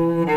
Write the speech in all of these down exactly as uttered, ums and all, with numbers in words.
Mm-hmm.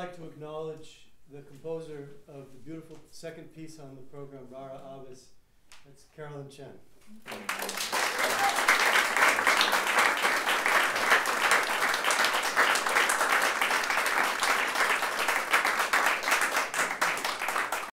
like to acknowledge the composer of the beautiful second piece on the program, Rara Avis. That's Carolyn Chen.